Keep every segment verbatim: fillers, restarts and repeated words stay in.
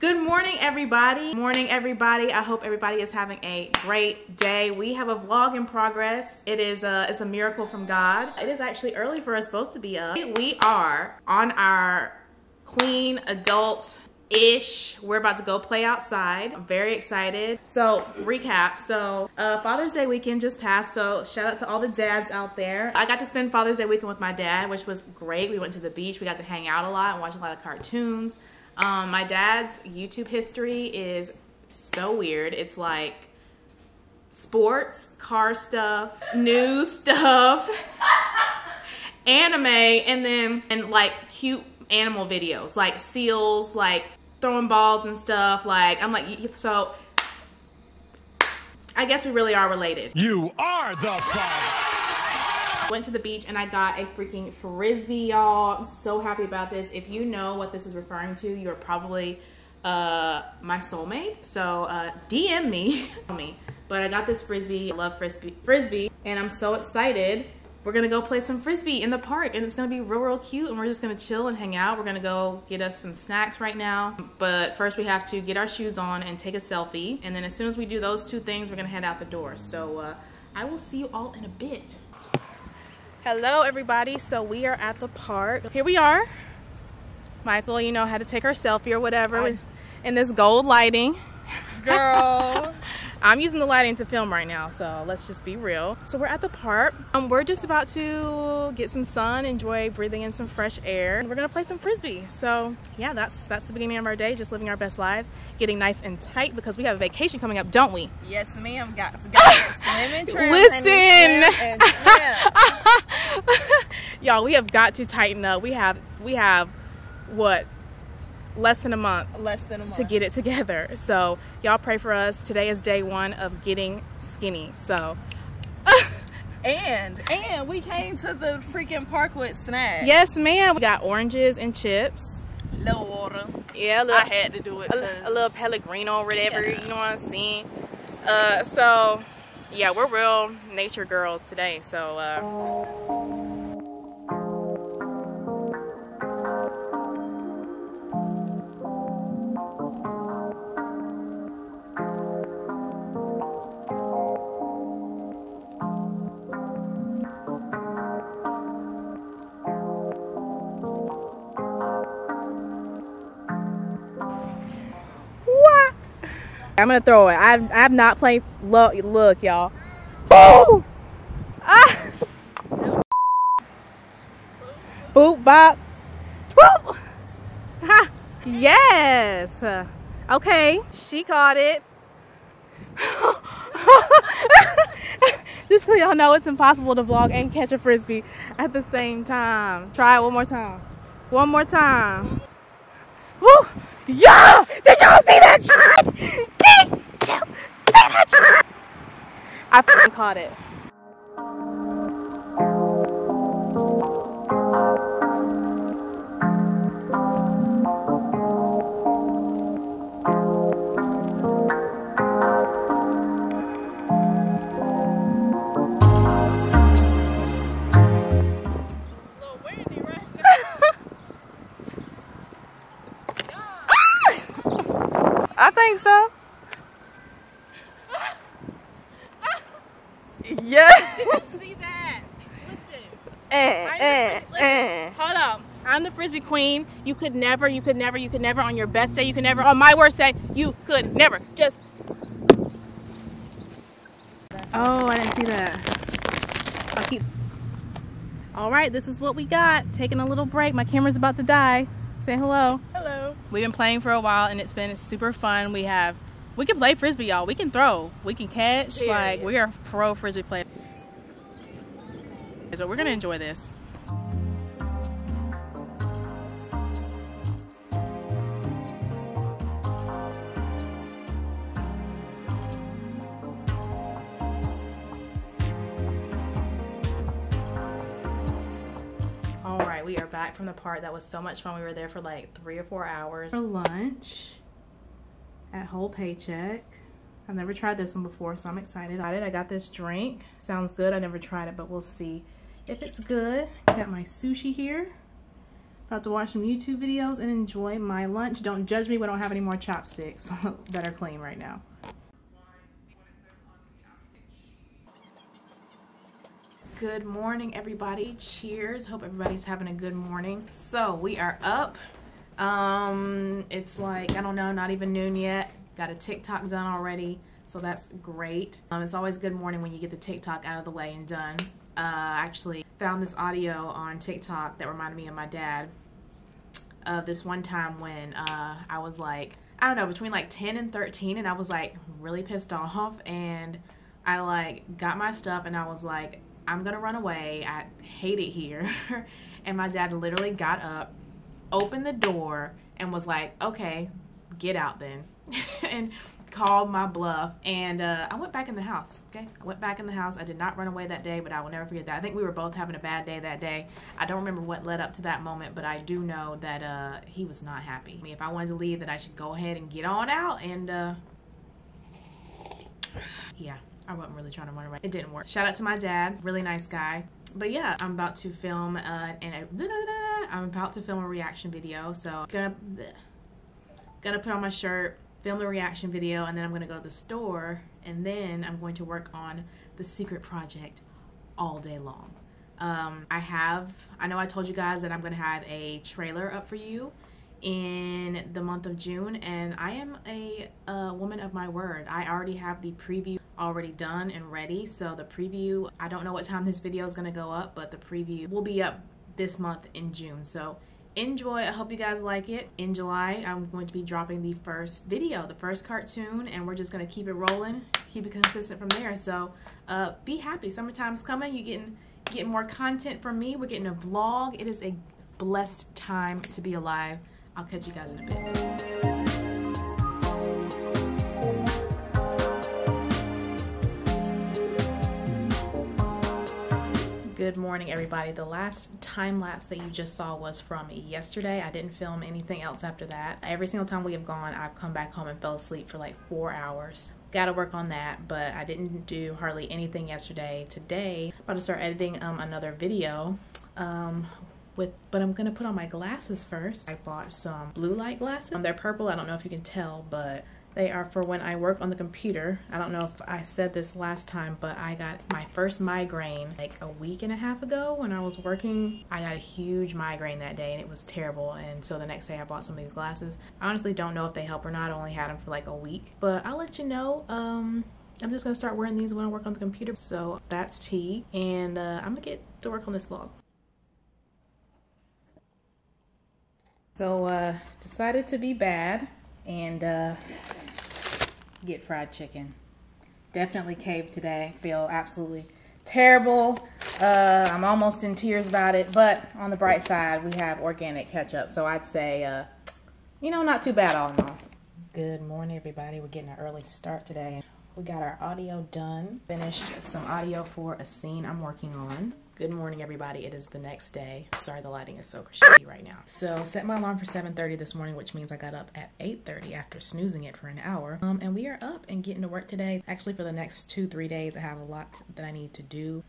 Good morning, everybody. Morning, everybody. I hope everybody is having a great day. We have a vlog in progress. It is a, it's a miracle from God. It is actually early for us both to be up. We are on our queen adult ish. We're about to go play outside. I'm very excited. So recap. So uh, Father's Day weekend just passed. So shout out to all the dads out there. I got to spend Father's Day weekend with my dad, which was great. We went to the beach. We got to hang out a lot and watch a lot of cartoons. Um, my dad's YouTube history is so weird. It's like sports, car stuff, news stuff, anime, and then and like cute animal videos, like seals, like throwing balls and stuff. Like, I'm like, so I guess we really are related. You are the father. Went to the beach and I got a freaking frisbee, y'all. I'm so happy about this. If you know what this is referring to, you're probably uh, my soulmate. So uh, D M me. But I got this frisbee. I love frisbee, frisbee, and I'm so excited. We're gonna go play some frisbee in the park and it's gonna be real, real cute, and we're just gonna chill and hang out. We're gonna go get us some snacks right now. But first we have to get our shoes on and take a selfie. And then as soon as we do those two things, we're gonna head out the door. So uh, I will see you all in a bit. Hello, everybody. So we are at the park. Here we are. Michael, you know, had to take our selfie or whatever I... in this gold lighting. Girl. I'm using the lighting to film right now, so let's just be real. So we're at the park. Um, we're just about to get some sun, enjoy breathing in some fresh air. And we're gonna play some frisbee. So yeah, that's that's the beginning of our day, just living our best lives, getting nice and tight because we have a vacation coming up, don't we? Yes, ma'am. Got to go slim and trim. Listen, y'all, we have got to tighten up. We have we have what? Less than a month less than a month to get it together. So y'all pray for us. Today is day one of getting skinny. So and and we came to the freaking park with snacks. Yes, ma'am. We got oranges and chips, little water. Yeah, a little, I had to do it. A, a little pellegrino or whatever. Yeah. You know what I'm saying? Uh so yeah, we're real nature girls today. So uh I'm gonna throw it. I've I've not played. Look, look, y'all. Boom! Ah! Boop bop. Woo! Ha! Yes. Okay, she caught it. Just so y'all know, it's impossible to vlog and catch a frisbee at the same time. Try it one more time. One more time. Woo! Yeah! Did y'all see that shot? Did you see that shot? I f***ing caught it. I think so. Yeah. Did you see that? Listen. Eh, eh, eh. Hold up. I'm the frisbee queen. You could never, you could never, you could never on your best day, you could never, on my worst day, you could never. Just. Oh, I didn't see that. I'll keep. All right, this is what we got. Taking a little break. My camera's about to die. Say hello. Hello. We've been playing for a while and it's been super fun. We have, we can play frisbee, y'all. We can throw, we can catch. Yeah, like yeah. We are pro frisbee players. But we're gonna enjoy this. We are back from the park. That was so much fun. We were there for like three or four hours. For lunch at Whole Paycheck. I've never tried this one before, so I'm excited. I got this drink. Sounds good. I never tried it, but we'll see if it's good. Got my sushi here. About to watch some YouTube videos and enjoy my lunch. Don't judge me, we don't have any more chopsticks that are clean right now. Good morning, everybody. Cheers. Hope everybody's having a good morning. So we are up. Um, it's like, I don't know, not even noon yet. Got a TikTok done already, so that's great. Um, it's always a good morning when you get the TikTok out of the way and done. Uh, actually found this audio on TikTok that reminded me of my dad. Of this one time when uh, I was like, I don't know, between like ten and thirteen, and I was like really pissed off, and I like got my stuff and I was like, I'm gonna run away, I hate it here. And my dad literally got up, opened the door, and was like, okay, get out then. And called my bluff, and uh, I went back in the house, okay? I went back in the house. I did not run away that day, but I will never forget that. I think we were both having a bad day that day. I don't remember what led up to that moment, but I do know that uh, he was not happy. I mean, if I wanted to leave, that I should go ahead and get on out, and uh, yeah. I wasn't really trying to run away. It didn't work. Shout out to my dad, really nice guy. But yeah, I'm about to film uh, and I, blah, blah, blah, I'm about to film a reaction video. So I'm gonna blah, gonna put on my shirt, film the reaction video, and then I'm gonna go to the store, and then I'm going to work on the secret project all day long. Um, I have, I know I told you guys that I'm gonna have a trailer up for you in the month of June, and I am a, a woman of my word. I already have the preview already done and ready, so the preview, I don't know what time this video is going to go up, but the preview will be up this month in June, so enjoy. I hope you guys like it. In July, I'm going to be dropping the first video, the first cartoon, and we're just going to keep it rolling, keep it consistent from there. So uh, be happy, summertime's coming, you're getting, getting more content from me, we're getting a vlog. It is a blessed time to be alive. I'll catch you guys in a bit. Good morning, everybody. The last time lapse that you just saw was from yesterday. I didn't film anything else after that. Every single time we have gone, I've come back home and fell asleep for like four hours. Gotta work on that, but I didn't do hardly anything yesterday. Today, I'm about to start editing um, another video. Um, With, but I'm gonna put on my glasses first. I bought some blue light glasses. Um, they're purple, I don't know if you can tell, but they are for when I work on the computer. I don't know if I said this last time, but I got my first migraine like a week and a half ago when I was working. I got a huge migraine that day and it was terrible, and so the next day I bought some of these glasses. I honestly don't know if they help or not. I only had them for like a week, but I'll let you know. Um, I'm just gonna start wearing these when I work on the computer. So that's tea, and uh, I'm gonna get to work on this vlog. So uh, decided to be bad and uh, get fried chicken. Definitely caved today, feel absolutely terrible. Uh, I'm almost in tears about it, but on the bright side, we have organic ketchup. So I'd say, uh, you know, not too bad all in all. Good morning, everybody. We're getting an early start today. We got our audio done. Finished some audio for a scene I'm working on. Good morning, everybody. It is the next day. Sorry, the lighting is so shitty right now. So set my alarm for seven thirty this morning, which means I got up at eight thirty after snoozing it for an hour. Um, and we are up and getting to work today. Actually, for the next two, three days, I have a lot that I need to do.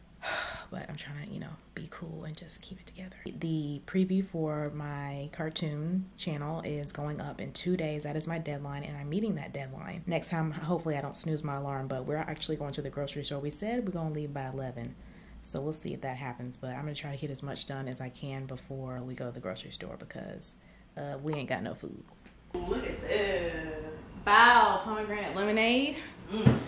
But I'm trying to, you know, be cool and just keep it together. The preview for my cartoon channel is going up in two days. That is my deadline, and I'm meeting that deadline. Next time, hopefully I don't snooze my alarm, but we're actually going to the grocery store. We said we're gonna leave by eleven. So we'll see if that happens, but I'm gonna try to get as much done as I can before we go to the grocery store because uh, we ain't got no food. Look at this. Wow, pomegranate lemonade. Mm.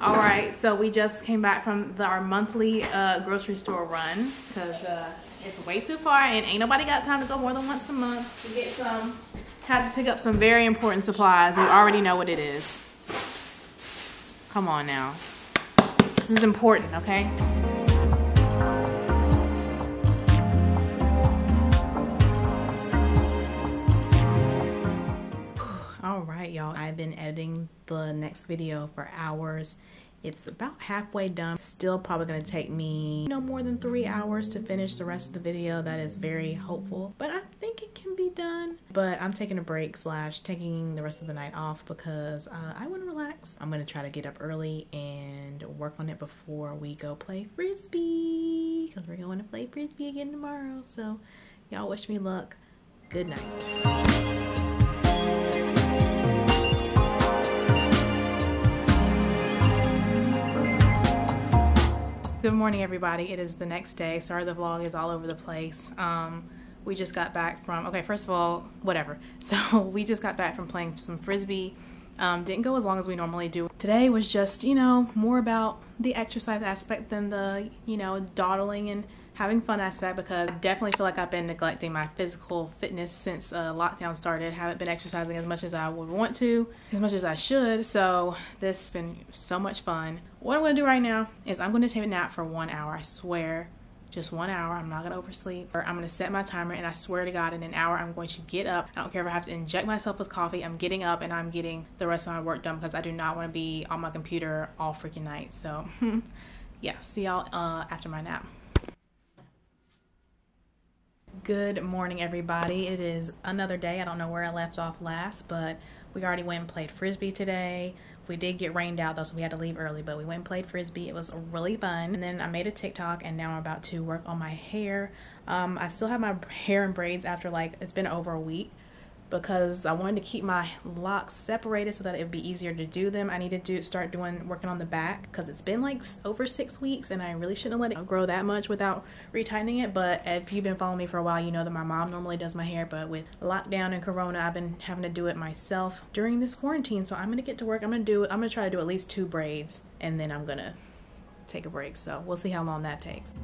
All right, so we just came back from the, our monthly uh, grocery store run because uh, it's way too far and ain't nobody got time to go more than once a month to get some. Had to pick up some very important supplies. We already know what it is. Come on now. This is important, okay? Y'all, I've been editing the next video for hours. It's about halfway done. Still probably gonna take me no more than three hours to finish the rest of the video. That is very hopeful, but I think it can be done. But I'm taking a break slash taking the rest of the night off because uh, I want to relax. I'm gonna try to get up early and work on it before we go play Frisbee because we're going to play Frisbee again tomorrow. So Y'all wish me luck. Good night. Good morning, everybody. It is the next day. Sorry the vlog is all over the place. Um, we just got back from, okay, first of all, whatever. So we just got back from playing some Frisbee. Um, didn't go as long as we normally do. Today was just, you know, more about the exercise aspect than the, you know, dawdling and having fun aspect, because I definitely feel like I've been neglecting my physical fitness since uh, lockdown started. Haven't been exercising as much as I would want to, as much as I should. So this has been so much fun. What I'm gonna do right now is I'm gonna take a nap for one hour, I swear. Just one hour, I'm not gonna oversleep. Or I'm gonna set my timer, and I swear to God, in an hour I'm going to get up. I don't care if I have to inject myself with coffee, I'm getting up and I'm getting the rest of my work done, because I do not wanna be on my computer all freaking night. So yeah, see y'all uh, after my nap. Good morning, everybody. It is another day. I don't know where I left off last, but we already went and played Frisbee today. We did get rained out though, so we had to leave early, but we went and played Frisbee. It was really fun. And then I made a TikTok, and now I'm about to work on my hair. Um, I still have my hair in braids after, like, it's been over a week, because I wanted to keep my locks separated so that it would be easier to do them. I need to do, start doing working on the back, because it's been like over six weeks and I really shouldn't have let it grow that much without retightening it. But if you've been following me for a while, you know that my mom normally does my hair, but with lockdown and corona, I've been having to do it myself during this quarantine. So I'm gonna get to work. I'm gonna do, I'm gonna try to do at least two braids, and then I'm gonna take a break. So we'll see how long that takes.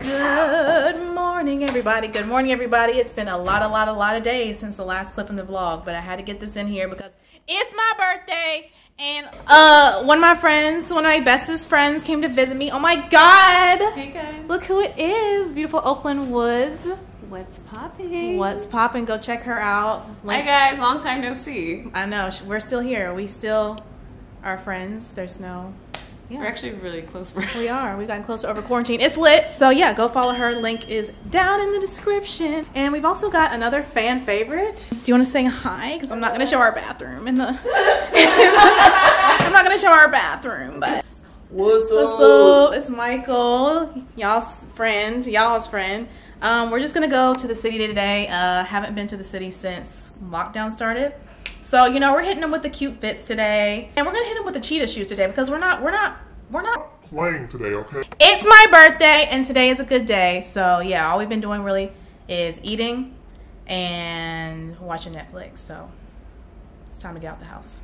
Good morning, everybody. Good morning, everybody. It's been a lot, a lot, a lot of days since the last clip in the vlog, but I had to get this in here because it's my birthday, and uh, one of my friends, one of my bestest friends came to visit me. Oh my God. Hey guys. Look who it is. Beautiful Oakland Woods. What's poppin'? What's poppin'? Go check her out. Like, hi guys. Long time no see. I know. We're still here. We still are friends. There's no... Yeah. We're actually really close. We are. We've gotten closer over quarantine. It's lit. So yeah, go follow her. Link is down in the description. And we've also got another fan favorite. Do you want to say hi? Because I'm not going to show our bathroom in the... I'm not going to show our bathroom, but... What's up? What's up? It's Michael, y'all's friend, y'all's friend. Um, we're just going to go to the city today. Uh, haven't been to the city since lockdown started. So, you know, we're hitting them with the cute fits today, and we're gonna hit them with the cheetah shoes today, because we're not, we're not, we're not playing today, okay? It's my birthday, and today is a good day. So yeah, all we've been doing really is eating and watching Netflix. So it's time to get out the house.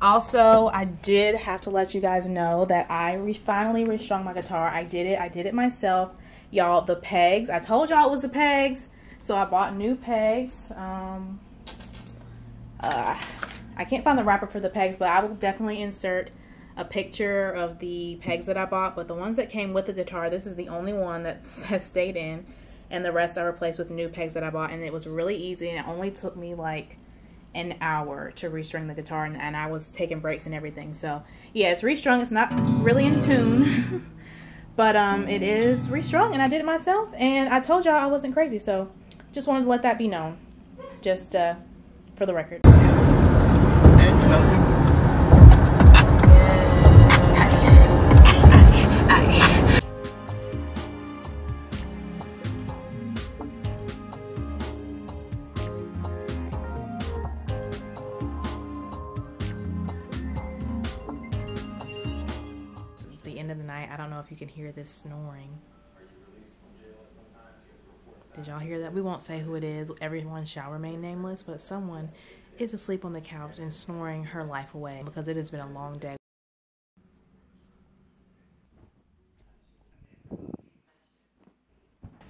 Also, I did have to let you guys know that I re finally restrung my guitar. I did it, I did it myself. Y'all, the pegs, I told y'all it was the pegs. So I bought new pegs. Um, Uh, I can't find the wrapper for the pegs, but I will definitely insert a picture of the pegs that I bought. But the ones that came with the guitar, this is the only one that has stayed in, and the rest I replaced with new pegs that I bought. And it was really easy, and it only took me like an hour to restring the guitar, and, and I was taking breaks and everything. So yeah, it's restrung. It's not really in tune, but um, it is restrung, and I did it myself. And I told y'all I wasn't crazy, so just wanted to let that be known. Just uh, for the record. I don't know if you can hear this snoring. Did y'all hear that? We won't say who it is. Everyone shall remain nameless, but someone is asleep on the couch and snoring her life away, because it has been a long day.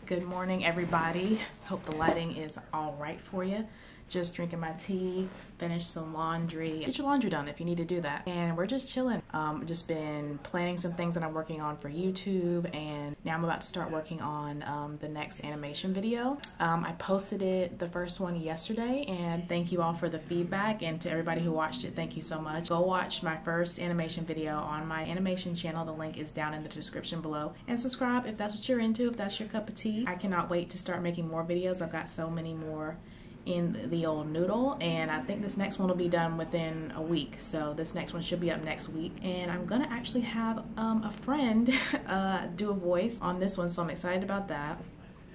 Good morning, everybody. Hope the lighting is all right for you. Just drinking my tea, finished some laundry. Get your laundry done if you need to do that. And we're just chilling. Um, just been planning some things that I'm working on for YouTube, and now I'm about to start working on um, the next animation video. Um, I posted it, the first one, yesterday, and thank you all for the feedback, and to everybody who watched it, thank you so much. Go watch my first animation video on my animation channel. The link is down in the description below. And subscribe if that's what you're into, if that's your cup of tea. I cannot wait to start making more videos. I've got so many more in the old noodle, and I think this next one will be done within a week, so this next one should be up next week. And I'm gonna actually have um, a friend uh, do a voice on this one, so I'm excited about that.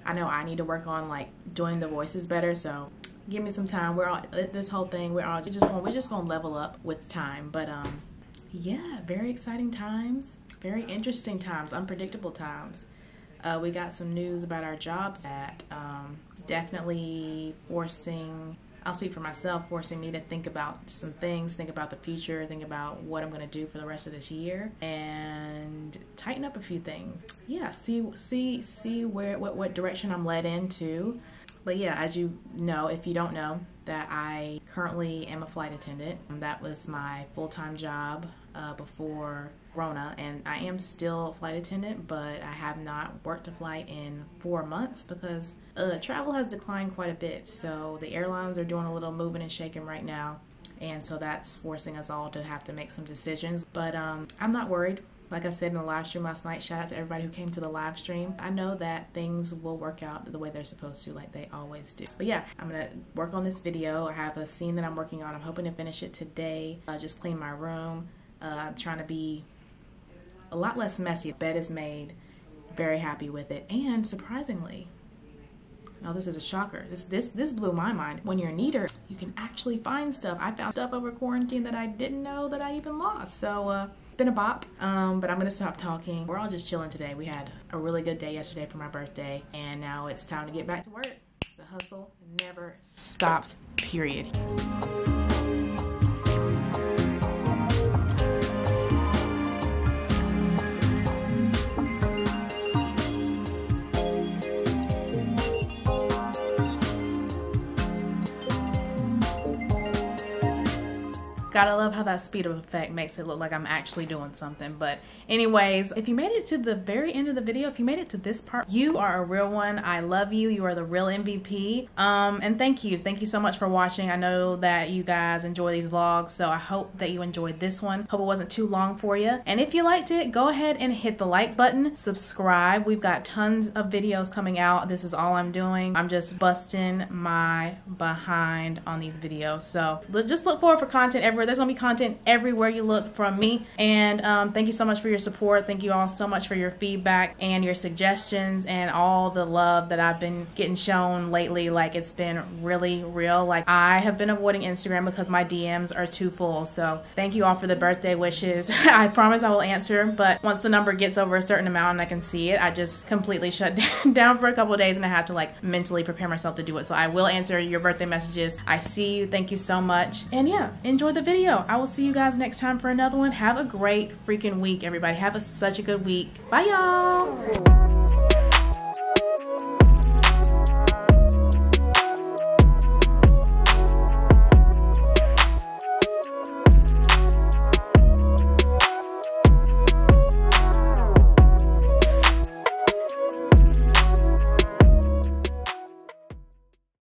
I know I need to work on like doing the voices better, so give me some time. We're all, this whole thing, we're all just gonna, we're just gonna level up with time. But um, yeah, very exciting times, very interesting times, unpredictable times. Uh, we got some news about our jobs that um, definitely forcing, I'll speak for myself, forcing me to think about some things, think about the future, think about what I'm gonna do for the rest of this year, and tighten up a few things. Yeah, see see, see where what, what direction I'm led into. But yeah, as you know, if you don't know, that I currently am a flight attendant. That was my full-time job uh, before Corona, and I am still a flight attendant, but I have not worked a flight in four months because uh, travel has declined quite a bit. So the airlines are doing a little moving and shaking right now, and so that's forcing us all to have to make some decisions. But um, I'm not worried. Like I said in the live stream last night, shout out to everybody who came to the live stream. I know that things will work out the way they're supposed to, like they always do. But yeah, I'm gonna work on this video. I have a scene that I'm working on. I'm hoping to finish it today. Uh, just clean my room. Uh, I'm trying to be a lot less messy. Bed is made, very happy with it. And surprisingly, now this is a shocker. This, this, this blew my mind. When you're neater, you can actually find stuff. I found stuff over quarantine that I didn't know that I even lost. So, uh, been a bop, um, but I'm gonna stop talking. We're all just chilling today. We had a really good day yesterday for my birthday, and now it's time to get back to work. The hustle never stops, period. Gotta love how that speed of effect makes it look like I'm actually doing something. But anyways, if you made it to the very end of the video, if you made it to this part, you are a real one. I love you. You are the real M V P. Um, and thank you. Thank you so much for watching. I know that you guys enjoy these vlogs, so I hope that you enjoyed this one. Hope it wasn't too long for you. And if you liked it, go ahead and hit the like button. Subscribe. We've got tons of videos coming out. This is all I'm doing. I'm just busting my behind on these videos. So just look forward for content everywhere. There's gonna be content everywhere you look from me. And um, thank you so much for your support. Thank you all so much for your feedback and your suggestions and all the love that I've been getting shown lately. Like, it's been really real. Like, I have been avoiding Instagram because my D Ms are too full. So thank you all for the birthday wishes. I promise I will answer, but once the number gets over a certain amount and I can see it, I just completely shut down for a couple of days, and I have to like mentally prepare myself to do it. So I will answer your birthday messages. I see you. Thank you so much. And yeah, enjoy the video. I will see you guys next time for another one. Have a great freaking week, everybody. Have a, such a good week. Bye, y'all.